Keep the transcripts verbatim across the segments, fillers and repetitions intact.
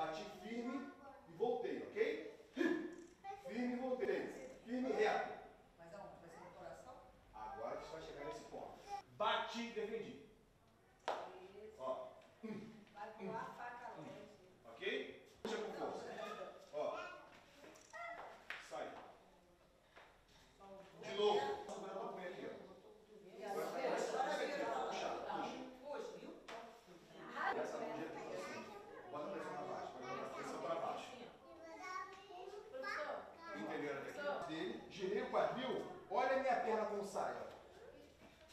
Bati firme e voltei, ok? Firme e voltei. Firme e reto. Mas aonde? Vai ser no coração? Agora a gente vai chegar nesse ponto. Bati e defendi. Isso. Ó. Vai voar a faca longe. Ok? Puxa com força. Ó. Sai. De novo. Agora eu vou comer aqui, ó. Bota a pressão para baixo, bota a pressão para baixo. Entendeu a técnica dele? Girei o quadril, olha a minha perna como sai. Ó.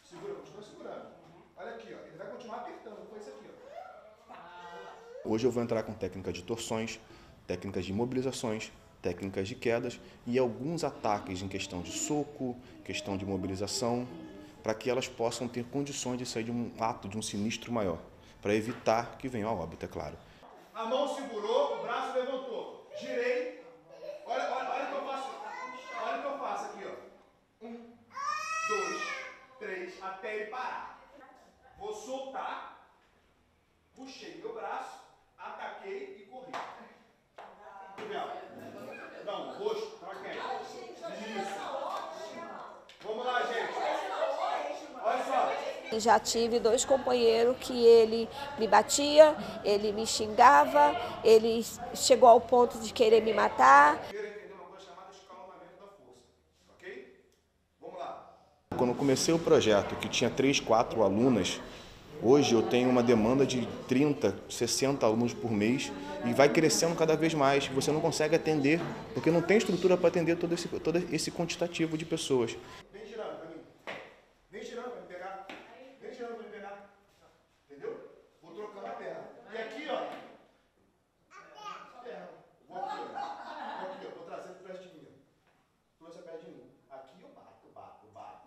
Segura, continua segurando. Olha aqui, ó. Ele vai continuar apertando, foi isso aqui. Ó. Hoje eu vou entrar com técnicas de torções, técnicas de imobilizações, técnicas de quedas e alguns ataques em questão de soco, questão de imobilização, para que elas possam ter condições de sair de um ato, de um sinistro maior, para evitar que venha a óbito, é claro. A mão segurou, o braço levantou. Girei. Olha, olha, olha o que eu faço. Olha o que eu faço aqui, ó. Um, dois, três, até ele parar. Vou soltar. Puxei meu braço, ataquei e corri. Não, o rosto para quem? Vamos lá, gente. Olha só. Já tive dois companheiros que ele me batia, ele me xingava, ele chegou ao ponto de querer me matar. Quando comecei o projeto, que tinha três, quatro alunas, hoje eu tenho uma demanda de trinta, sessenta alunos por mês e vai crescendo cada vez mais. Você não consegue atender, porque não tem estrutura para atender todo esse, todo esse quantitativo de pessoas. Aqui eu bato, bato, bato.